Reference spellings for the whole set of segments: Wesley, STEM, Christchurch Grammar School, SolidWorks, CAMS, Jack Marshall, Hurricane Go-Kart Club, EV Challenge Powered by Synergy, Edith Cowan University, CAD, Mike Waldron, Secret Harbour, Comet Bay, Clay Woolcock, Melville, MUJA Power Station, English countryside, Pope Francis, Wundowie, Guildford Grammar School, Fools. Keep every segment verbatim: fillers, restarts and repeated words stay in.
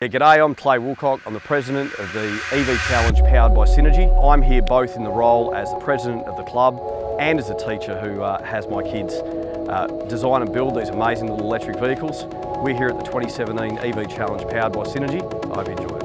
Yeah, g'day, I'm Clay Woolcock. I'm the President of the E V Challenge Powered by Synergy. I'm here both in the role as the President of the club and as a teacher who uh, has my kids uh, design and build these amazing little electric vehicles. We're here at the twenty seventeen E V Challenge Powered by Synergy. I hope you enjoy it.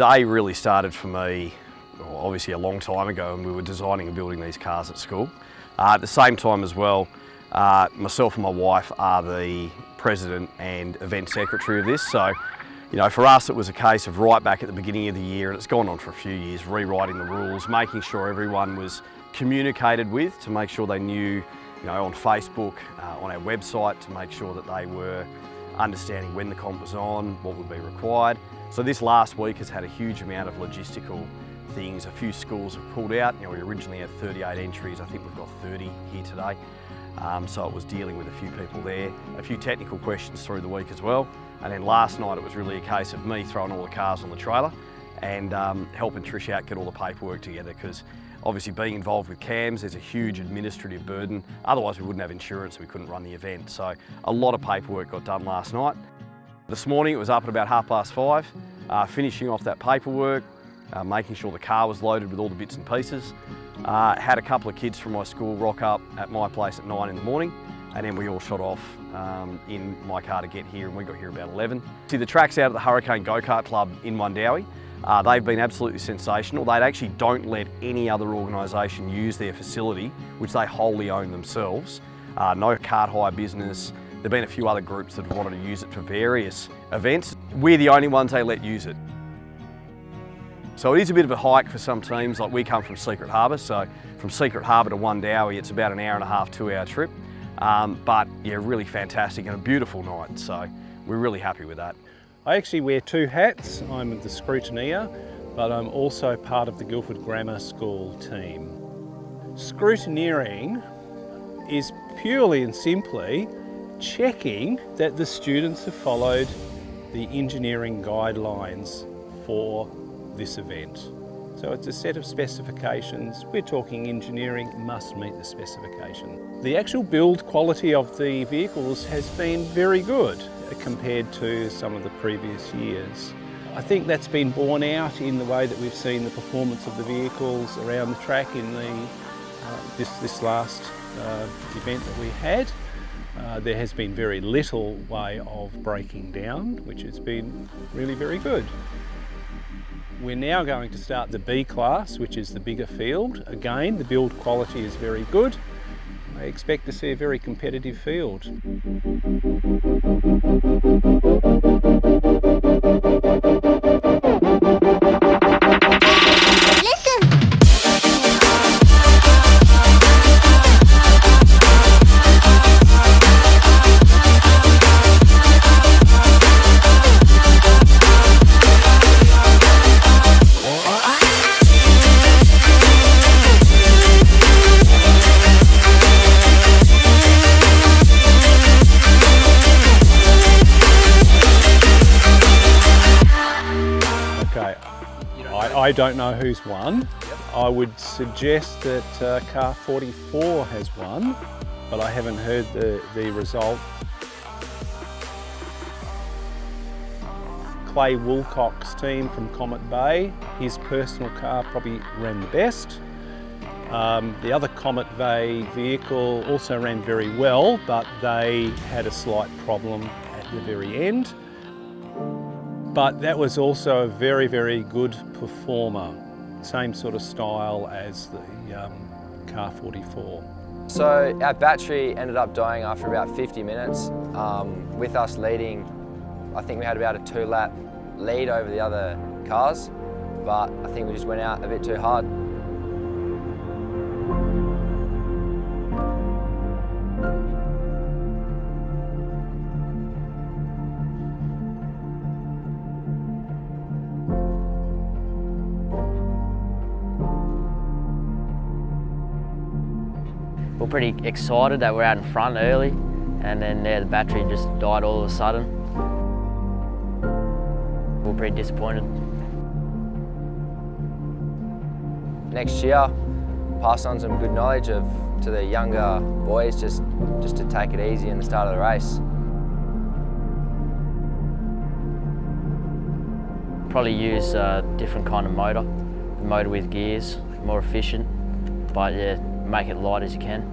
The day really started for me, well, obviously a long time ago, and we were designing and building these cars at school. Uh, at the same time as well, uh, myself and my wife are the president and event secretary of this, so you know, for us it was a case of right back at the beginning of the year, and it's gone on for a few years, rewriting the rules, making sure everyone was communicated with to make sure they knew, you know, on Facebook, uh, on our website, to make sure that they were understanding when the comp was on, what would be required. So this last week has had a huge amount of logistical things. A few schools have pulled out. You know, we originally had thirty-eight entries. I think we've got thirty here today. Um, so it was dealing with a few people there. A few technical questions through the week as well. And then last night it was really a case of me throwing all the cars on the trailer and um, helping Trish out get all the paperwork together, because obviously being involved with CAMS, there's a huge administrative burden. Otherwise we wouldn't have insurance, we couldn't run the event. So a lot of paperwork got done last night. This morning it was up at about half past five, uh, finishing off that paperwork, uh, making sure the car was loaded with all the bits and pieces. Uh, had a couple of kids from my school rock up at my place at nine in the morning, and then we all shot off um, in my car to get here, and we got here about eleven. See, the track's out at the Hurricane Go-Kart Club in Wundowie. Uh, they've been absolutely sensational. They actually don't let any other organisation use their facility, which they wholly own themselves. Uh, no kart hire business. There've been a few other groups that have wanted to use it for various events. We're the only ones they let use it. So it is a bit of a hike for some teams. Like, we come from Secret Harbour, so from Secret Harbour to Wundowie, it's about an hour and a half, two hour trip. Um, but yeah, really fantastic and a beautiful night. So we're really happy with that. I actually wear two hats. I'm the scrutineer, but I'm also part of the Guildford Grammar School team. Scrutineering is purely and simply checking that the students have followed the engineering guidelines for this event. So it's a set of specifications. We're talking engineering must meet the specification. The actual build quality of the vehicles has been very good compared to some of the previous years. I think that's been borne out in the way that we've seen the performance of the vehicles around the track in the uh, this, this last uh, event that we had. Uh, there has been very little way of breaking down, which has been really very good. We're now going to start the B class, which is the bigger field. Again, the build quality is very good. I expect to see a very competitive field. I don't know who's won. Yep. I would suggest that uh, car forty-four has won, but I haven't heard the, the result. Clay Woolcock's team from Comet Bay, his personal car probably ran the best. Um, the other Comet Bay vehicle also ran very well, but they had a slight problem at the very end. But that was also a very, very good performer. Same sort of style as the um, car forty-four. So our battery ended up dying after about fifty minutes. Um, with us leading, I think we had about a two lap lead over the other cars, but I think we just went out a bit too hard. We're pretty excited that we're out in front early, and then yeah, the battery just died all of a sudden. We're pretty disappointed. Next year, pass on some good knowledge of to the younger boys, just just to take it easy in the start of the race. Probably use a different kind of motor, the motor with gears, more efficient, but yeah, make it light as you can.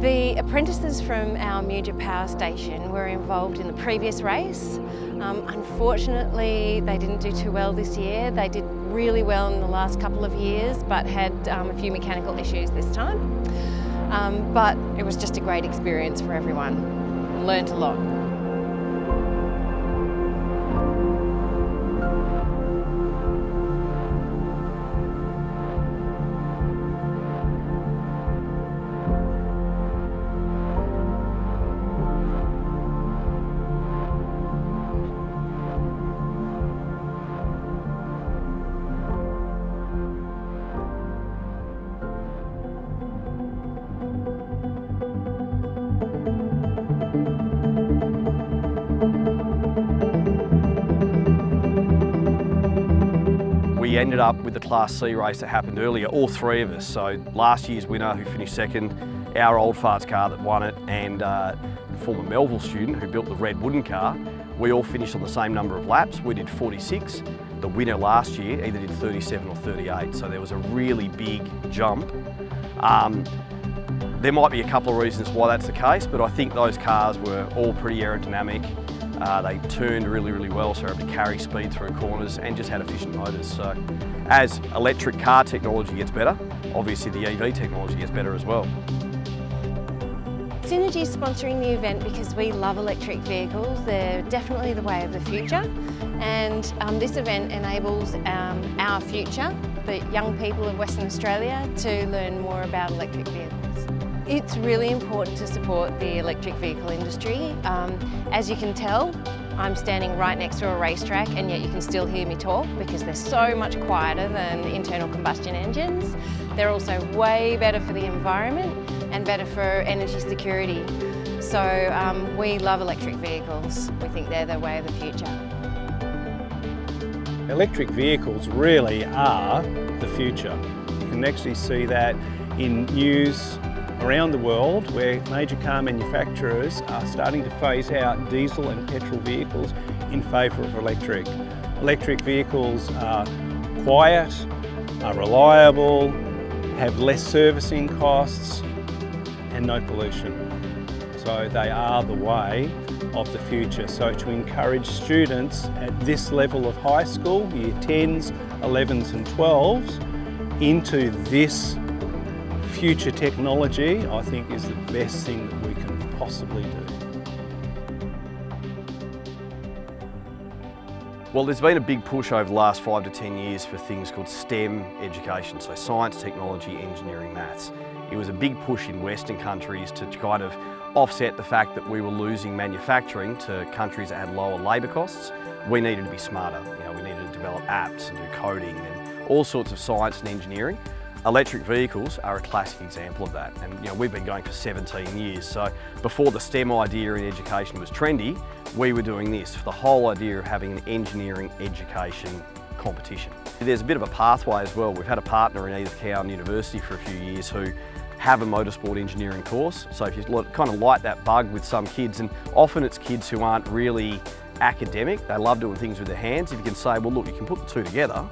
The apprentices from our MUJA Power Station were involved in the previous race. Um, unfortunately, they didn't do too well this year. They did really well in the last couple of years, but had um, a few mechanical issues this time. Um, but it was just a great experience for everyone. Learned a lot. We ended up with the Class C race that happened earlier, all three of us. So last year's winner who finished second, our old farts car that won it, and uh, the former Melville student who built the red wooden car, we all finished on the same number of laps. We did forty-six. The winner last year either did thirty-seven or thirty-eight, so there was a really big jump. Um, there might be a couple of reasons why that's the case, but I think those cars were all pretty aerodynamic. Uh, they turned really, really well, so they were able to carry speed through corners and just had efficient motors. So as electric car technology gets better, obviously the E V technology gets better as well. Synergy is sponsoring the event because we love electric vehicles. They're definitely the way of the future. And um, this event enables um, our future, the young people of Western Australia, to learn more about electric vehicles. It's really important to support the electric vehicle industry. Um, as you can tell, I'm standing right next to a racetrack, and yet you can still hear me talk because they're so much quieter than internal combustion engines. They're also way better for the environment and better for energy security. So um, we love electric vehicles. We think they're the way of the future. Electric vehicles really are the future. You can actually see that in news around the world, where major car manufacturers are starting to phase out diesel and petrol vehicles in favour of electric. Electric vehicles are quiet, are reliable, have less servicing costs and no pollution. So they are the way of the future. So to encourage students at this level of high school, year tens, elevens and twelves, into this future technology, I think, is the best thing that we can possibly do. Well, there's been a big push over the last five to ten years for things called STEM education, so science, technology, engineering, maths. It was a big push in Western countries to kind of offset the fact that we were losing manufacturing to countries that had lower labour costs. We needed to be smarter. You know, we needed to develop apps and do coding and all sorts of science and engineering. Electric vehicles are a classic example of that, and you know, we've been going for seventeen years, so before the STEM idea in education was trendy, we were doing this for the whole idea of having an engineering education competition. There's a bit of a pathway as well. We've had a partner in Edith Cowan University for a few years who have a motorsport engineering course, so if you kind of light that bug with some kids, and often it's kids who aren't really academic, they love doing things with their hands, if you can say, well look, you can put the two together,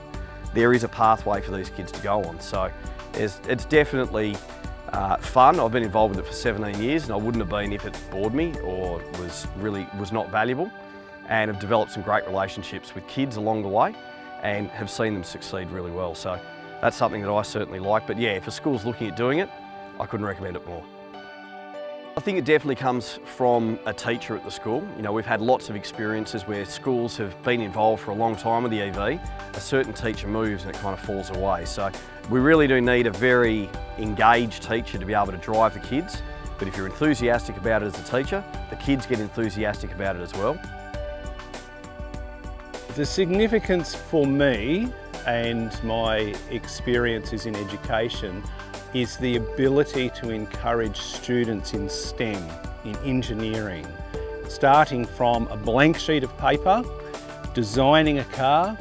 there is a pathway for these kids to go on. So it's, it's definitely uh, fun. I've been involved with it for seventeen years, and I wouldn't have been if it bored me or was really was not valuable. and have developed some great relationships with kids along the way and have seen them succeed really well. So that's something that I certainly like. But yeah, if a school's looking at doing it, I couldn't recommend it more. I think it definitely comes from a teacher at the school. You know, we've had lots of experiences where schools have been involved for a long time with the E V. A certain teacher moves and it kind of falls away. So we really do need a very engaged teacher to be able to drive the kids. But if you're enthusiastic about it as a teacher, the kids get enthusiastic about it as well. The significance for me and my experiences in education is the ability to encourage students in STEM, in engineering, starting from a blank sheet of paper, designing a car,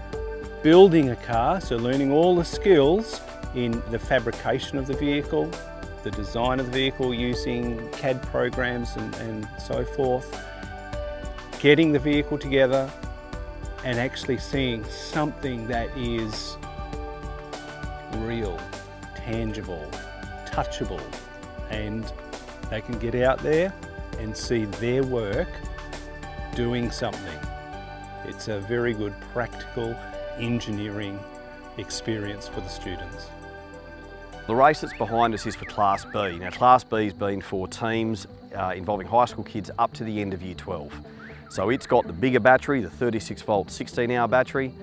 building a car, so learning all the skills in the fabrication of the vehicle, the design of the vehicle using C A D programs and, and so forth, getting the vehicle together and actually seeing something that is real, tangible, touchable, and they can get out there and see their work doing something. It's a very good practical engineering experience for the students. The race that's behind us is for Class B. Now Class B's been for teams uh, involving high school kids up to the end of year twelve. So it's got the bigger battery, the thirty-six volt sixteen hour battery,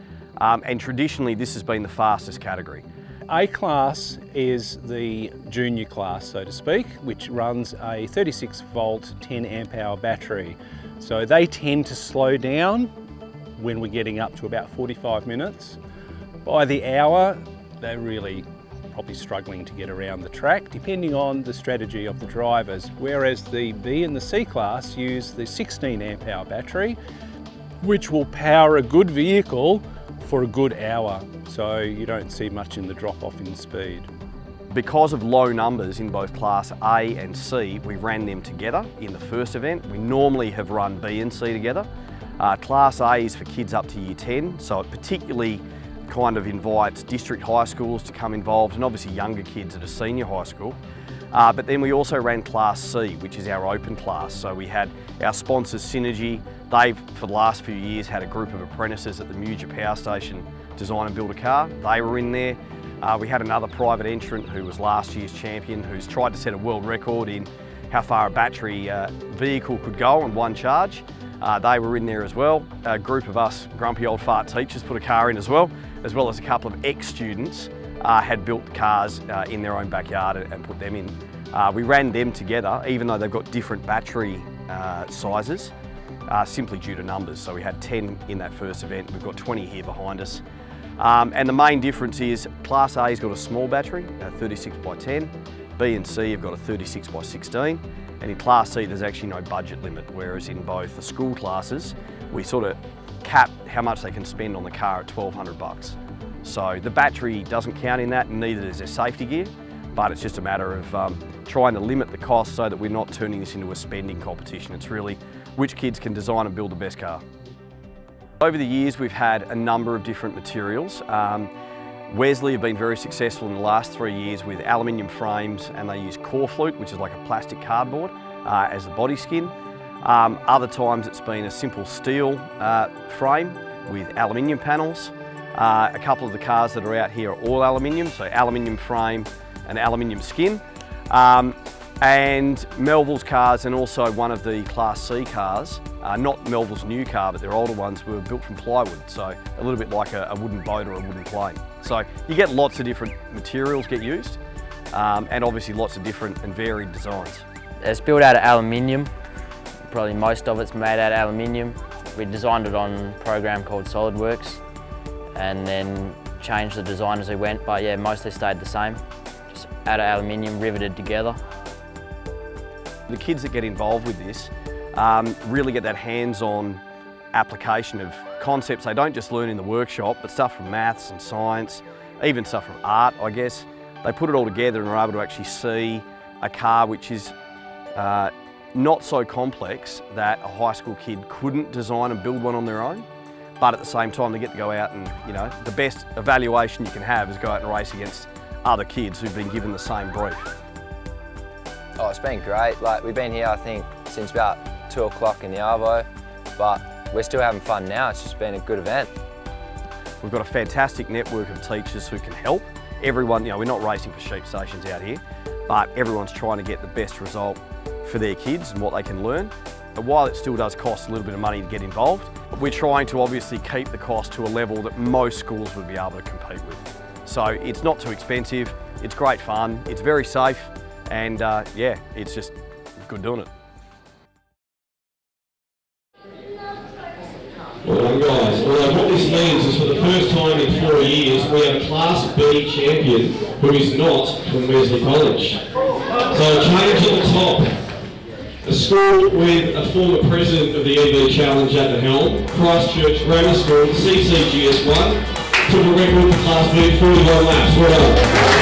um, and traditionally this has been the fastest category. A class is the junior class, so to speak, which runs a thirty-six volt ten amp hour battery. So they tend to slow down when we're getting up to about forty-five minutes. By the hour, they're really probably struggling to get around the track, depending on the strategy of the drivers. Whereas the B and the C class use the sixteen amp hour battery, which will power a good vehicle for a good hour, so you don't see much in the drop-off in speed. Because of low numbers in both Class A and C, we ran them together in the first event. We normally have run B and C together. Uh, Class A is for kids up to year ten, so it particularly kind of invites district high schools to come involved and obviously younger kids at a senior high school. Uh, but then we also ran Class C, which is our open class. So we had our sponsors Synergy. They've, for the last few years, had a group of apprentices at the MUJA Power Station design and build a car. They were in there. Uh, we had another private entrant who was last year's champion, who's tried to set a world record in how far a battery uh, vehicle could go on one charge. Uh, they were in there as well. A group of us grumpy old fart teachers put a car in as well, as well as a couple of ex-students Uh, had built cars uh, in their own backyard and put them in. Uh, we ran them together, even though they've got different battery uh, sizes, uh, simply due to numbers. So we had ten in that first event, we've got twenty here behind us. Um, and the main difference is Class A's got a small battery, a thirty-six by ten, B and C have got a thirty-six by sixteen, and in Class C there's actually no budget limit, whereas in both the school classes, we sort of cap how much they can spend on the car at twelve hundred bucks. So the battery doesn't count in that, and neither does their safety gear, but it's just a matter of um, trying to limit the cost so that we're not turning this into a spending competition. It's really which kids can design and build the best car. Over the years, we've had a number of different materials. Um, Wesley have been very successful in the last three years with aluminium frames, and they use core flute, which is like a plastic cardboard, uh, as the body skin. Um, other times it's been a simple steel uh, frame with aluminium panels. Uh, a couple of the cars that are out here are all aluminium, so aluminium frame and aluminium skin. Um, and Melville's cars and also one of the Class C cars, uh, not Melville's new car, but their older ones were built from plywood, so a little bit like a, a wooden boat or a wooden plane. So you get lots of different materials get used, um, and obviously lots of different and varied designs. It's built out of aluminium, probably most of it's made out of aluminium. We designed it on a program called SolidWorks, and then changed the design as we went, but yeah, mostly stayed the same. Just out of aluminium, riveted together. The kids that get involved with this um, really get that hands-on application of concepts they don't just learn in the workshop, but stuff from maths and science, even stuff from art, I guess. They put it all together and are able to actually see a car which is uh, not so complex that a high school kid couldn't design and build one on their own. But at the same time, they get to go out and, you know, the best evaluation you can have is go out and race against other kids who've been given the same brief. Oh, it's been great. Like, we've been here, I think, since about two o'clock in the arvo, but we're still having fun now. It's just been a good event. We've got a fantastic network of teachers who can help. Everyone, you know, we're not racing for sheep stations out here, but everyone's trying to get the best result for their kids and what they can learn. But while it still does cost a little bit of money to get involved, we're trying to obviously keep the cost to a level that most schools would be able to compete with. So it's not too expensive, it's great fun, it's very safe, and uh, yeah, it's just good doing it. Well guys, well, what this means is for the first time in four years we have a Class B champion who is not from Wesley College. So change at the top. A school with a former president of the E V Challenge at the helm, Christchurch Grammar School, C C G S one, took a record for Class B forty-one laps. Well done.